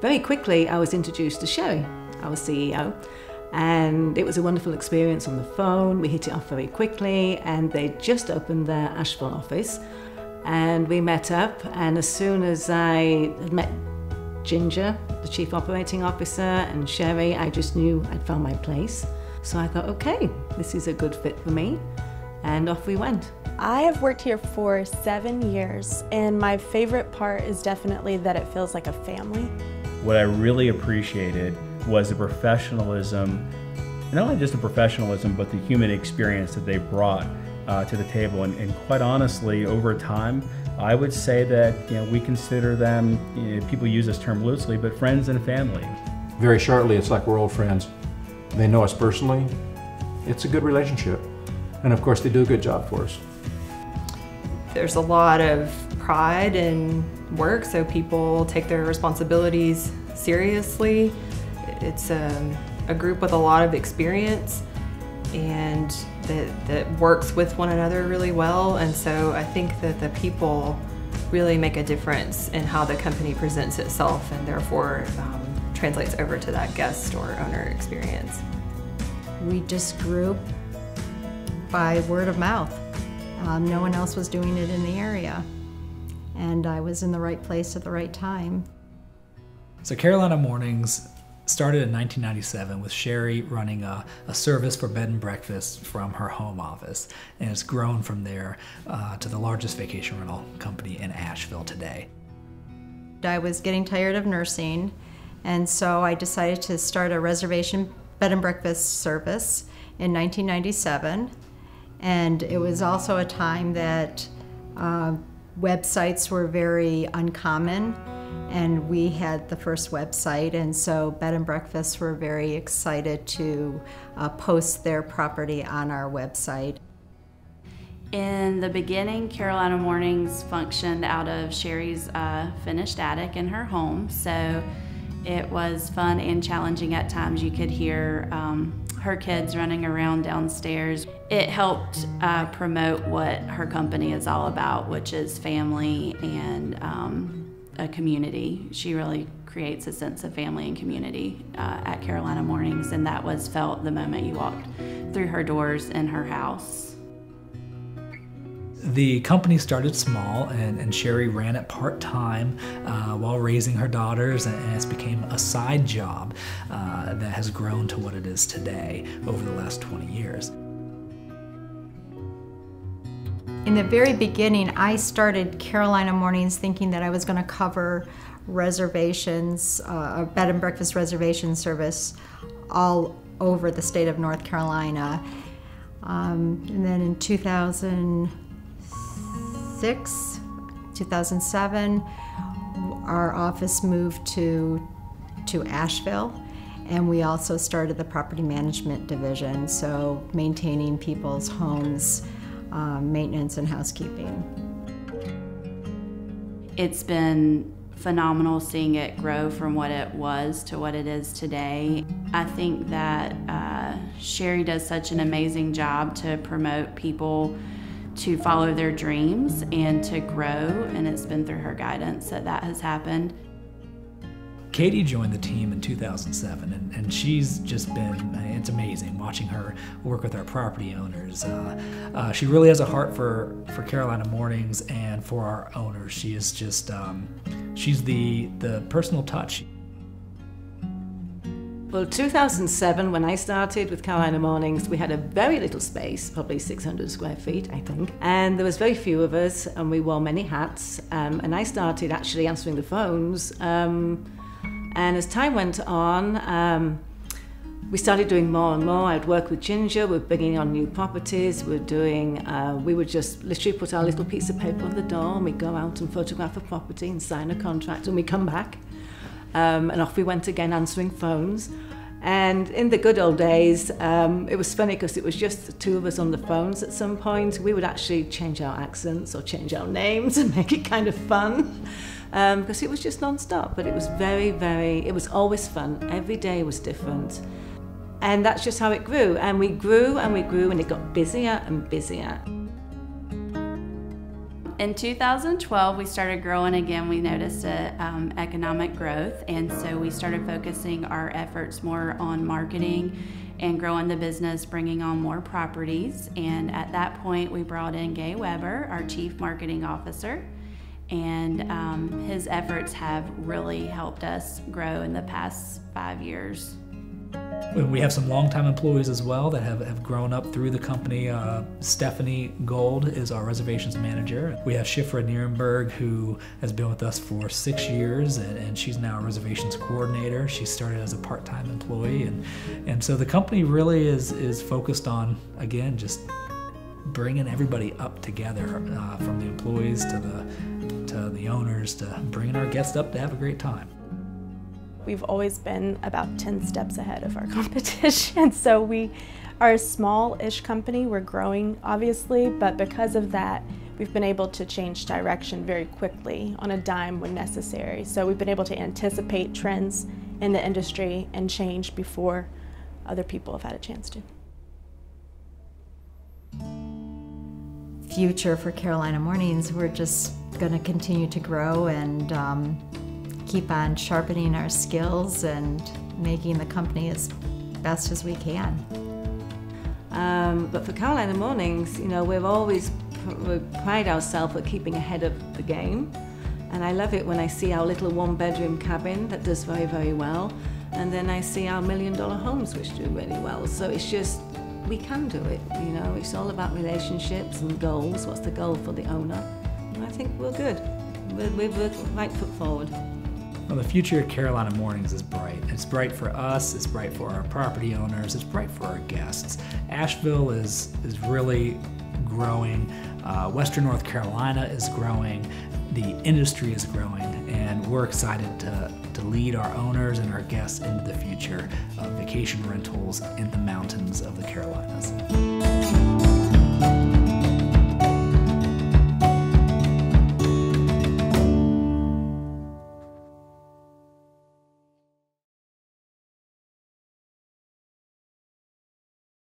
Very quickly, I was introduced to Sherry, our CEO, and it was a wonderful experience on the phone. We hit it off very quickly, and they just opened their Asheville office, and we met up, and as soon as I had met Ginger, the Chief Operating Officer, and Sherry, I just knew I'd found my place. So I thought, okay, this is a good fit for me, and off we went. I have worked here for 7 years, and my favorite part is definitely that it feels like a family. What I really appreciated was the professionalism, not only just the professionalism, but the human experience that they brought to the table. And quite honestly, over time, I would say that we consider them, people use this term loosely, but friends and family. Very shortly, it's like we're old friends. They know us personally. It's a good relationship. And of course, they do a good job for us. There's a lot of pride in work, so people take their responsibilities seriously. It's a group with a lot of experience and that works with one another really well, and so I think that the people really make a difference in how the company presents itself, and therefore translates over to that guest or owner experience. We just grew by word of mouth. No one else was doing it in the area, and I was in the right place at the right time. So Carolina Mornings started in 1997 with Sherry running a service for bed and breakfast from her home office, and it's grown from there to the largest vacation rental company in Asheville today. I was getting tired of nursing, and so I decided to start a reservation bed and breakfast service in 1997. And it was also a time that websites were very uncommon, and we had the first website, and so bed and breakfasts were very excited to post their property on our website. In the beginning, Carolina Mornings functioned out of Sherry's finished attic in her home, so it was fun and challenging at times. You could hear her kids running around downstairs. It helped promote what her company is all about, which is family and a community. She really creates a sense of family and community at Carolina Mornings, and that was felt the moment you walked through her doors in her house. The company started small, and Sherry ran it part-time while raising her daughters, and it's became a side job that has grown to what it is today over the last 20 years. In the very beginning, I started Carolina Mornings thinking that I was going to cover reservations, a bed and breakfast reservation service all over the state of North Carolina. And then in 2006, 2007, our office moved to Asheville, and we also started the property management division, so maintaining people's homes, maintenance and housekeeping. It's been phenomenal seeing it grow from what it was to what it is today. I think that Sherry does such an amazing job to promote people to follow their dreams and to grow, and it's been through her guidance that that has happened. Katie joined the team in 2007, and she's just been, it's amazing watching her work with our property owners. She really has a heart for Carolina Mornings and for our owners. She is just, she's the personal touch. Well, 2007, when I started with Carolina Mornings, we had a very little space, probably 600 square feet, I think. And there was very few of us, and we wore many hats. And I started actually answering the phones. And as time went on, we started doing more and more. I'd work with Ginger, we're bringing on new properties, we're doing, we would just literally put our little piece of paper on the door, and we'd go out and photograph a property and sign a contract, and we'd come back. And off we went again, answering phones. And in the good old days, it was funny because it was just the two of us on the phones at some point. We would actually change our accents or change our names and make it kind of fun. Because it was just non-stop, but it was it was always fun. Every day was different. And that's just how it grew. And we grew and we grew, and it got busier and busier. In 2012, we started growing again. We noticed economic growth, and so we started focusing our efforts more on marketing and growing the business, bringing on more properties. And at that point, we brought in Gay Weber, our Chief Marketing Officer, and his efforts have really helped us grow in the past 5 years. We have some longtime employees as well that have grown up through the company. Stephanie Gold is our reservations manager. We have Shifra Nirenberg, who has been with us for 6 years, and she's now a reservations coordinator. She started as a part-time employee, and so the company really is focused on, again, just bringing everybody up together, from the employees to the owners, to bringing our guests up to have a great time. We've always been about 10 steps ahead of our competition. So we are a small-ish company. We're growing, obviously, but because of that, we've been able to change direction very quickly on a dime when necessary. So we've been able to anticipate trends in the industry and change before other people have had a chance to. Future for Carolina Mornings, we're just going to continue to grow and keep on sharpening our skills and making the company as best as we can. But for Carolina Mornings, you know, we've always pride ourselves at keeping ahead of the game, and I love it when I see our little one-bedroom cabin that does very, very well, and then I see our $1 million homes which do really well. So it's just, we can do it, you know. It's all about relationships and goals. What's the goal for the owner? And I think we're good. We're right foot forward. Well, the future of Carolina Mornings is bright. It's bright for us, it's bright for our property owners, it's bright for our guests. Asheville is really growing, Western North Carolina is growing, the industry is growing, and we're excited to lead our owners and our guests into the future of vacation rentals in the mountains of the Carolinas.